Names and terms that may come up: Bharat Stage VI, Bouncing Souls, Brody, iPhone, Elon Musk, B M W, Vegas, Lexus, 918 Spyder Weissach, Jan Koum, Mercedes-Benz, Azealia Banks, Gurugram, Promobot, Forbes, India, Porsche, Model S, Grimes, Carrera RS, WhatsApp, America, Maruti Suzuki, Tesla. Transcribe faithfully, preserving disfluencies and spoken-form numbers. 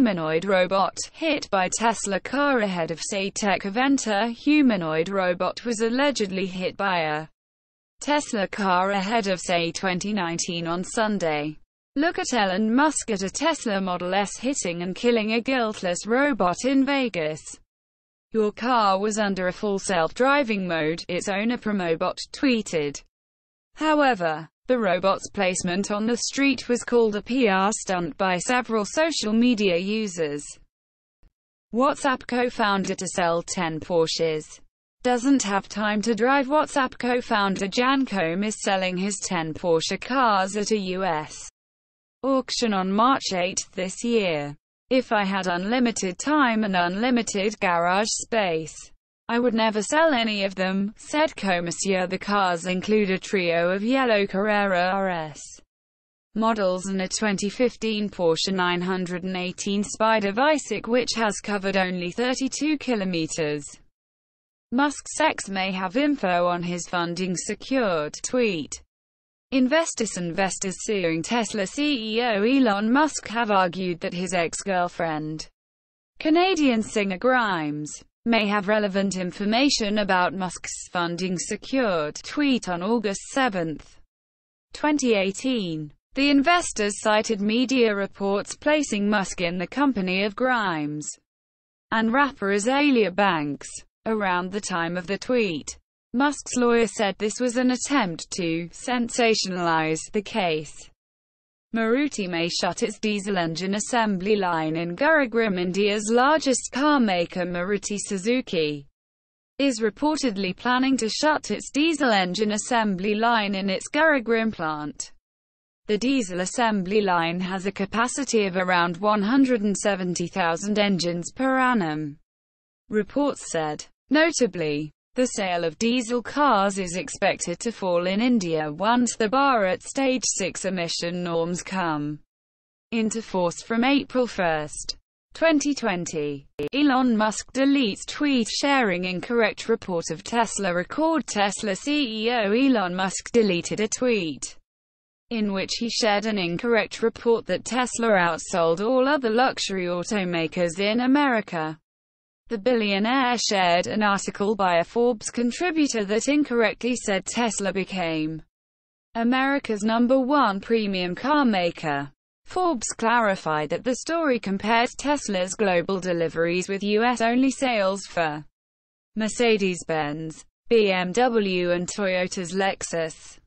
humanoid robot, hit by Tesla car ahead of SATEC event. A humanoid robot was allegedly hit by a Tesla car ahead of S A twenty nineteen on Sunday. Look at Elon Musk at a Tesla Model S hitting and killing a guiltless robot in Vegas. Your car was under a full self-driving mode, its owner Promobot tweeted. However, the robot's placement on the street was called a P R stunt by several social media users. WhatsApp co-founder to sell ten Porsches. Doesn't have time to drive. WhatsApp co-founder Jan Koum is selling his ten Porsche cars at a U S auction on March eighth this year. If I had unlimited time and unlimited garage space, I would never sell any of them, said Koum. The cars include a trio of yellow Carrera R S models and a twenty fifteen Porsche nine eighteen Spyder Weissach, which has covered only thirty-two kilometers. Musk's ex may have info on his funding secured tweet. Investors investors suing Tesla C E O Elon Musk have argued that his ex-girlfriend, Canadian singer Grimes, may have relevant information about Musk's funding secured tweet on August seventh, twenty eighteen. The investors cited media reports placing Musk in the company of Grimes and rapper Azealia Banks. Around the time of the tweet, Musk's lawyer said this was an attempt to sensationalize the case. Maruti may shut its diesel engine assembly line in Gurugram. India's largest car maker Maruti Suzuki is reportedly planning to shut its diesel engine assembly line in its Gurugram plant. The diesel assembly line has a capacity of around one hundred seventy thousand engines per annum, reports said. Notably, the sale of diesel cars is expected to fall in India once the Bharat Stage six emission norms come into force from April first, twenty twenty. Elon Musk deletes tweet sharing. Incorrect report of Tesla record. Tesla C E O Elon Musk deleted a tweet in which he shared an incorrect report that Tesla outsold all other luxury automakers in America. The billionaire shared an article by a Forbes contributor that incorrectly said Tesla became America's number one premium car maker. Forbes clarified that the story compares Tesla's global deliveries with U S-only sales for Mercedes-Benz, B M W and Toyota's Lexus.